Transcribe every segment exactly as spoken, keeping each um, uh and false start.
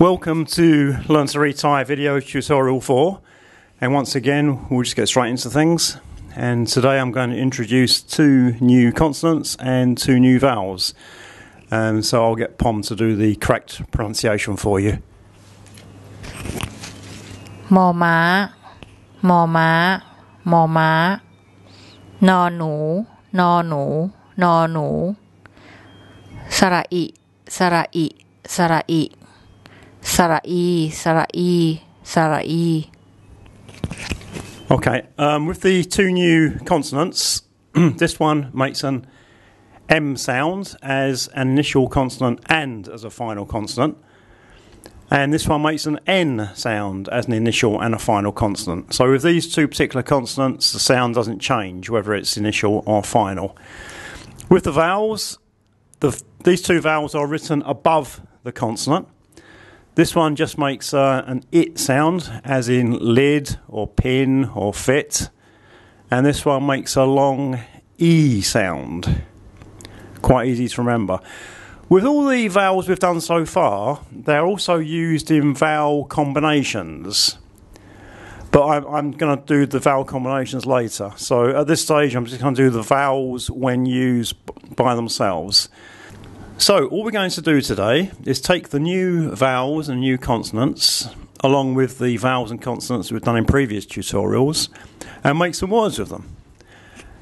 Welcome to Learn to Read Thai Video Tutorial four, and once again we'll just get straight into things. And today I'm going to introduce two new consonants and two new vowels, and um, so I'll get Pom to do the correct pronunciation for you. Moma, moma, moma, nonu, nonu, nonu, sarai, sarai, sarai. Sarai, sarai, sarai. Okay, um, with the two new consonants, this one makes an M sound as an initial consonant and as a final consonant. And this one makes an N sound as an initial and a final consonant. So with these two particular consonants, the sound doesn't change, whether it's initial or final. With the vowels, the, these two vowels are written above the consonant. This one just makes uh, an it sound, as in lid or pin or fit. And this one makes a long E sound. Quite easy to remember. With all the vowels we've done so far, they're also used in vowel combinations. But I'm, I'm going to do the vowel combinations later. So at this stage, I'm just going to do the vowels when used by themselves. So all we're going to do today is take the new vowels and new consonants, along with the vowels and consonants we've done in previous tutorials, and make some words with them.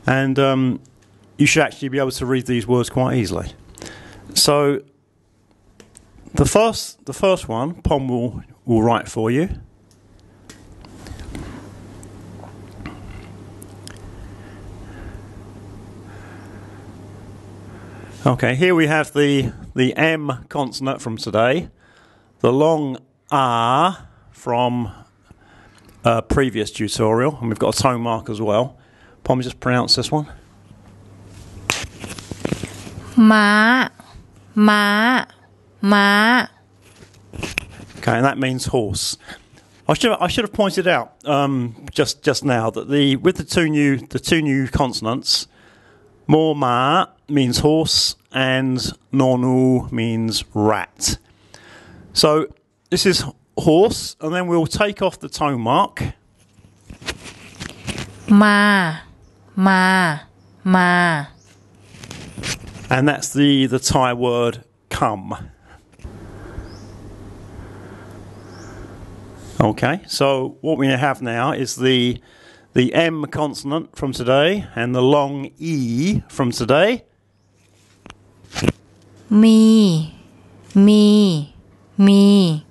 And um, you should actually be able to read these words quite easily. So the first, the first one, Pom will, will write for you. Okay, here we have the, the M consonant from today, the long R from a previous tutorial, and we've got a tone mark as well. Pom, just pronounce this one. Ma, ma, ma. Okay, and that means horse. I should I should have pointed out um, just just now that the with the two new the two new consonants, more ma means horse and nonu means rat. So this is horse, and then we'll take off the tone mark. Ma, ma, ma. And that's the, the Thai word come. Okay, so what we have now is the the M consonant from today and the long E from today. Me, me, me.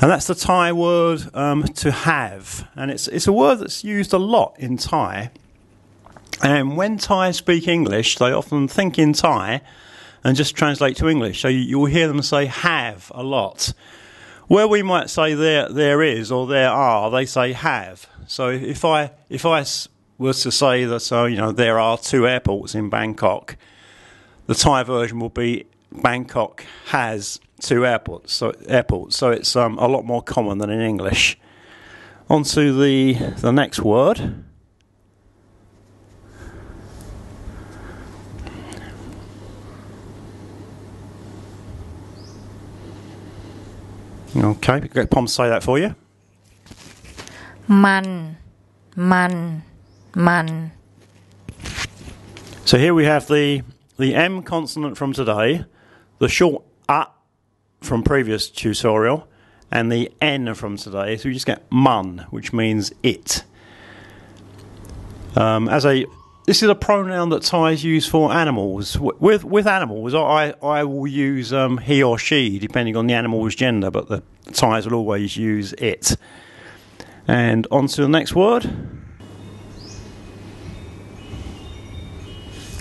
And that's the Thai word um, to have. And it's, it's a word that's used a lot in Thai. And when Thai speak English, they often think in Thai and just translate to English. So you, you'll hear them say have a lot. Where we might say there, there is or there are, they say have. So if I if I was to say that, so you know, there are two airports in Bangkok, the Thai version will be Bangkok has two airports. So airports. So it's um, a lot more common than in English. On to the the next word. Okay, get Pom to say that for you. Man, man, man. So here we have the the M consonant from today, the short A from previous tutorial, and the N from today. So we just get mun, which means it. Um, as a this is a pronoun that Thais use for animals. With with animals, I I will use um, he or she depending on the animal's gender, but the Thais will always use it. And on to the next word.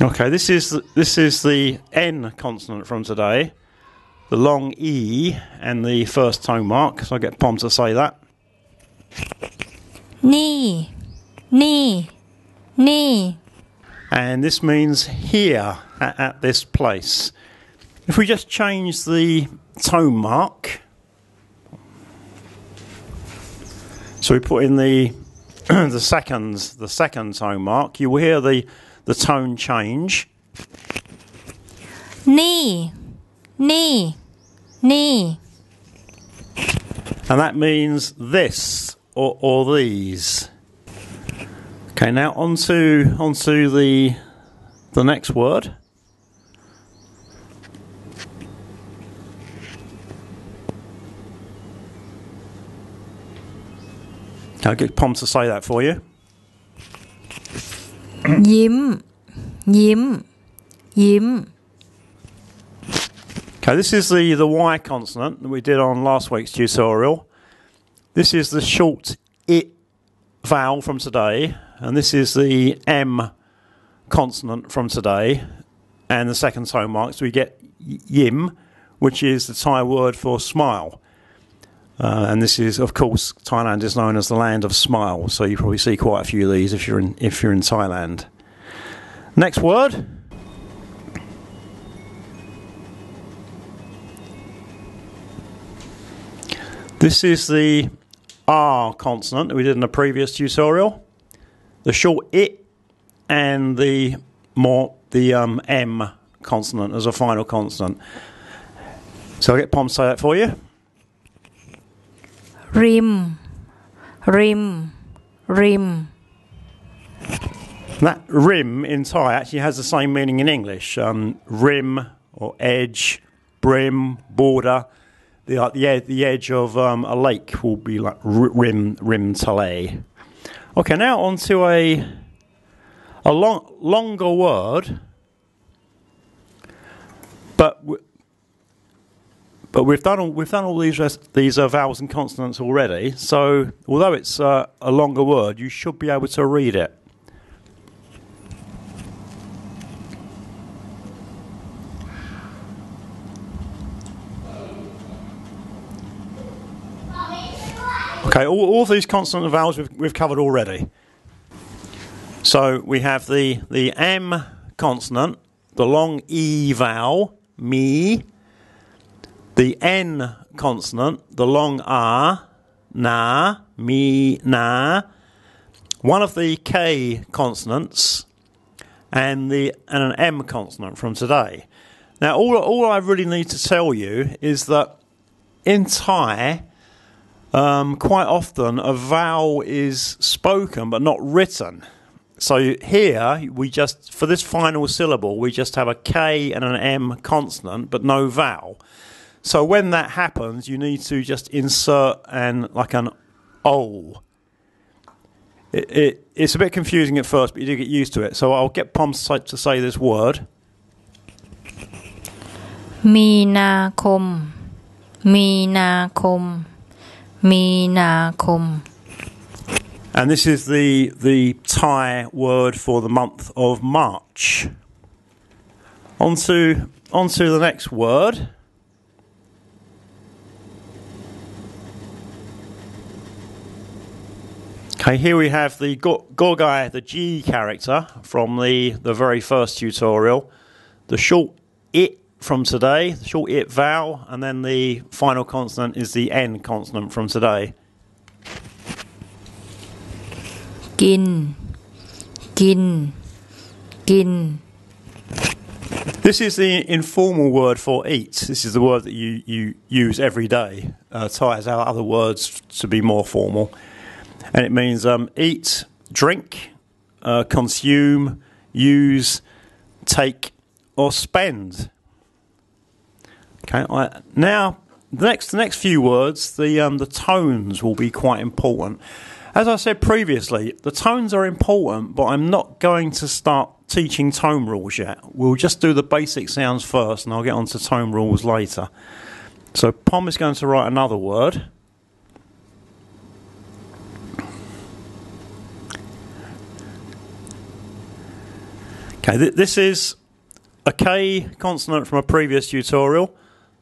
Okay, this is the, this is the N consonant from today, the long E and the first tone mark. So I get Pom to say that. Ni, ni, ni. And this means here, at, at this place. If we just change the tone mark. So we put in the the second the second tone mark. You will hear the the tone change. Ni, ni, ni. And that means this or, or these. Okay, now onto onto the the next word. I'll get Pom to say that for you. Yim, yim, yim. Okay, this is the, the Y consonant that we did on last week's tutorial. This is the short I vowel from today, and this is the M consonant from today, and the second tone marks. So we get yim, which is the Thai word for smile. Uh, and this is, of course, Thailand is known as the land of smiles, so you probably see quite a few of these if you're in, if you're in Thailand. Next word. This is the R consonant that we did in a previous tutorial. The short I and the more the um, M consonant as a final consonant. So I'll get Pom to say that for you. Rim, rim, rim. That rim in Thai actually has the same meaning in English. Um, rim or edge, brim, border. The uh, the, ed the edge of um, a lake will be like rim, rim thale. Okay, now on to a a long longer word, but. W But we've done all, we've done all these rest, these uh, vowels and consonants already, so although it's uh, a longer word, you should be able to read it. Okay, all, all these consonant and vowels we've, we've covered already. So we have the, the M consonant, the long E vowel, me. The N consonant, the long R, na, me, na, one of the K consonants, and the and an M consonant from today. Now, all all I really need to tell you is that in Thai, um, quite often a vowel is spoken but not written. So here we just for this final syllable we just have a K and an M consonant but no vowel. So when that happens, you need to just insert an like an O. It, it it's a bit confusing at first, but you do get used to it. So I'll get Pom to say this word. Minakom, minakom, minakom. And this is the the Thai word for the month of March. On to on to the next word. Okay, here we have the Gorgai, the G character from the, the very first tutorial, the short I from today, the short I vowel, and then the final consonant is the N consonant from today. Gin, gin, gin. This is the informal word for eat. This is the word that you, you use every day. Uh, Thai has other words to be more formal. And it means um, eat, drink, uh, consume, use, take, or spend. Okay. I, now, the next the next few words, the um, the tones will be quite important. As I said previously, the tones are important, but I'm not going to start teaching tone rules yet. We'll just do the basic sounds first, and I'll get onto tone rules later. So Pom is going to write another word. Okay, th this is a K consonant from a previous tutorial,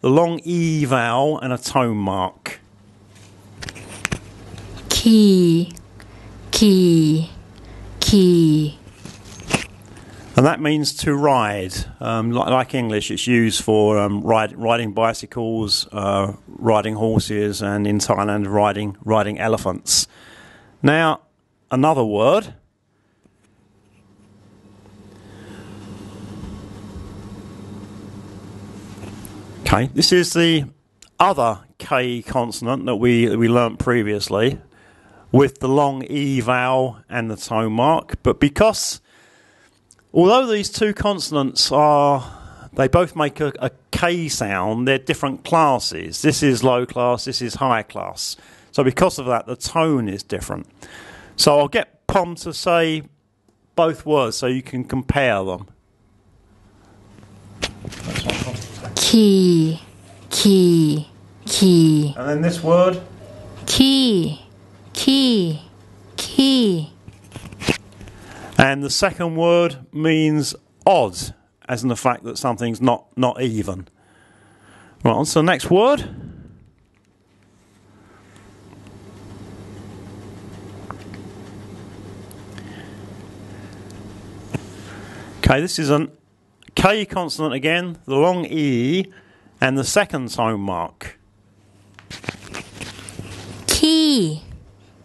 the long E vowel and a tone mark. Key, key, key. And that means to ride. Um, like, like English, it's used for um, ride, riding bicycles, uh, riding horses, and in Thailand, riding riding elephants. Now, another word. Okay, this is the other K K consonant that we, we learnt previously with the long E vowel and the tone mark. But because, although these two consonants are, they both make a, a K sound, they're different classes. This is low class, this is high class. So because of that, the tone is different. So I'll get Pom to say both words so you can compare them. Key, key, key. And then this word? Key, key, key. And the second word means odd, as in the fact that something's not, not even. Right, on to the next word. Okay, this is an K consonant again, the long E, and the second tone mark. Key,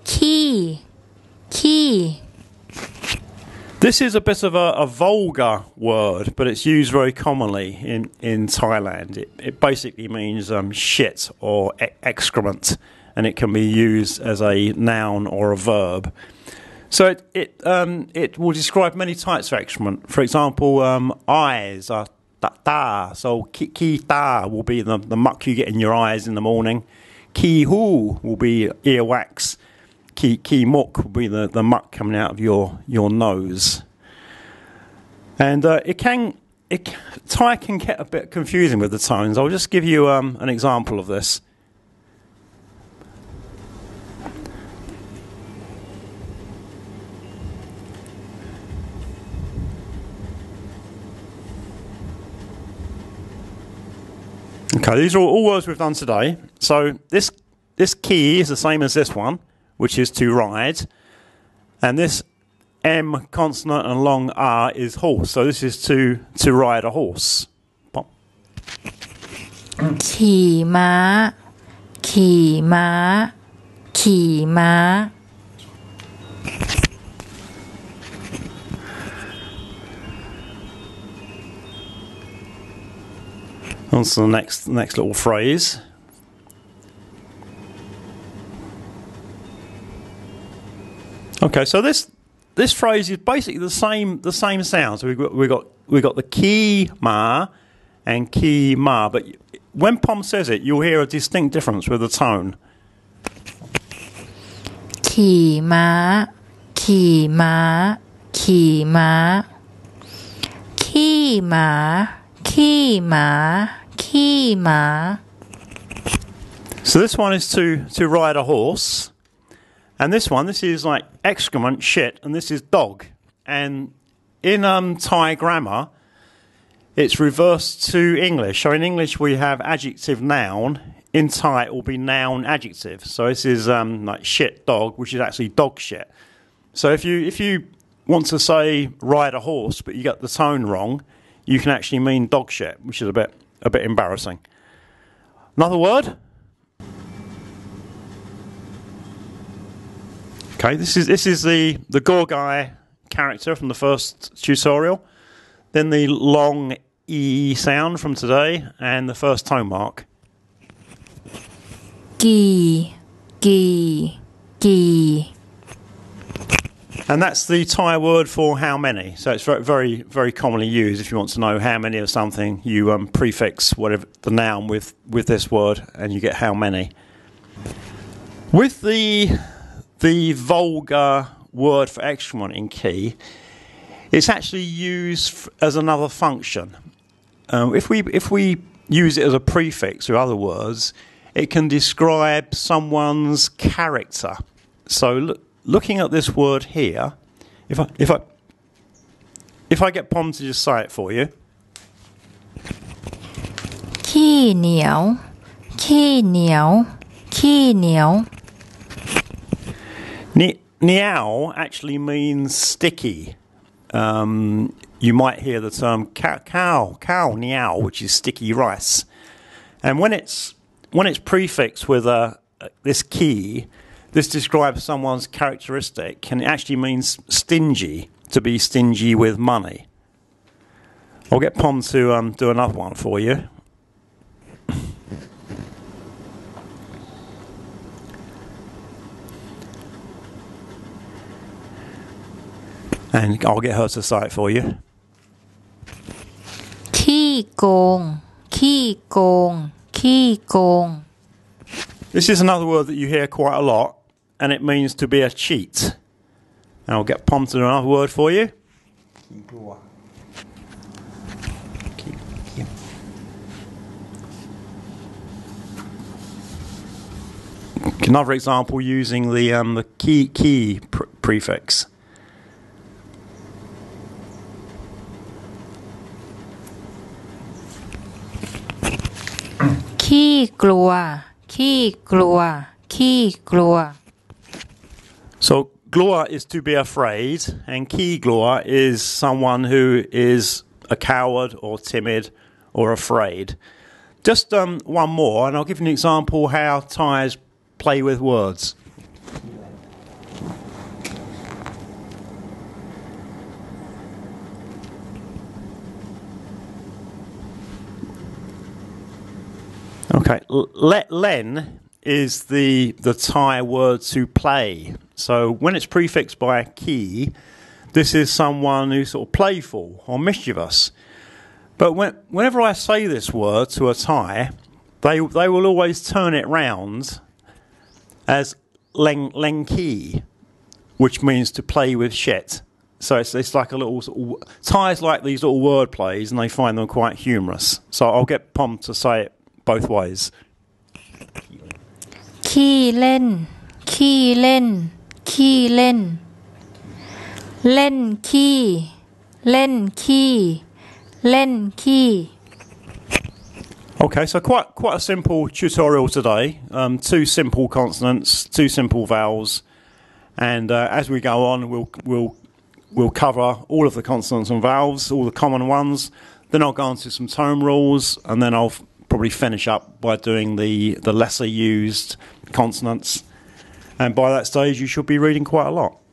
key, key. This is a bit of a, a vulgar word, but it's used very commonly in, in Thailand. It, it basically means um, shit or e excrement, and it can be used as a noun or a verb. So it it, um, it will describe many types of excrement. For example, um, eyes are ta, ta. So ki, ki ta will be the, the muck you get in your eyes in the morning. Ki hu will be earwax. Ki, ki muk will be the, the muck coming out of your, your nose. And uh, it can, it, Thai can get a bit confusing with the tones. I'll just give you um, an example of this. Okay, these are all words we've done today. So this this key is the same as this one, which is to ride. And this M consonant and long R is horse. So this is to, to ride a horse. Pom. Ki ma, ki ma, ki ma. On to the next, next little phrase. Okay, so this this phrase is basically the same the same sound. So we've got we got we got the ki ma and ki ma, but when Pom says it, you'll hear a distinct difference with the tone. Ki ma, ki ma, ki ma, ki ma, ki ma. Kima. So this one is to, to ride a horse, and this one, this is like excrement, shit, and this is dog. And in um, Thai grammar, it's reversed to English. So in English we have adjective noun, in Thai it will be noun adjective. So this is um, like shit dog, which is actually dog shit. So if you, if you want to say ride a horse, but you get the tone wrong, you can actually mean dog shit, which is a bit... a bit embarrassing. Another word. Okay, this is this is the the Gorgai character from the first tutorial, then the long E sound from today, and the first tone mark. Gi, gi, gi. And that's the Thai word for how many. So it's very, very, very commonly used if you want to know how many of something. You um, prefix whatever the noun with with this word, and you get how many. With the the vulgar word for excrement in ki, it's actually used as another function. Um, if we if we use it as a prefix or other words, it can describe someone's character. So look. Looking at this word here, if I if I if I get Pom to just say it for you. Ki niao, ki niao, ki niao. Ni niao actually means sticky. Um, you might hear the term cow, cow, cow niao, which is sticky rice. And when it's when it's prefixed with a uh, this ki. This describes someone's characteristic, and it actually means stingy, to be stingy with money. I'll get Pom to um, do another one for you. And I'll get her to cite for you. ขี้โกง ขี้โกง ขี้โกง. This is another word that you hear quite a lot, and it means to be a cheat. And I'll get Pom to do another word for you. ขี้กลัว. Another example using the um, the ki ki pr prefix. Ki-glua, ki-glua, ki-glua. So glua is to be afraid, and ki-glua is someone who is a coward or timid or afraid. Just um, one more, and I'll give you an example how Thais play with words. Okay, let len is the the Thai word to play. So when it's prefixed by ki, this is someone who's sort of playful or mischievous. But when, whenever I say this word to a Thai, they they will always turn it round as leng leng ki, which means to play with shit. So it's, it's like a little sort of, Thais like these little word plays, and they find them quite humorous. So I'll get Pom to say it both ways. Ki len, ki len, ki len, len ki, len ki, len ki. Okay, so quite quite a simple tutorial today. Um, two simple consonants, two simple vowels, and uh, as we go on, we'll we'll we'll cover all of the consonants and vowels, all the common ones. Then I'll go on to some tone rules, and then I'll probably finish up by doing the the lesser used consonants. And by that stage, you should be reading quite a lot.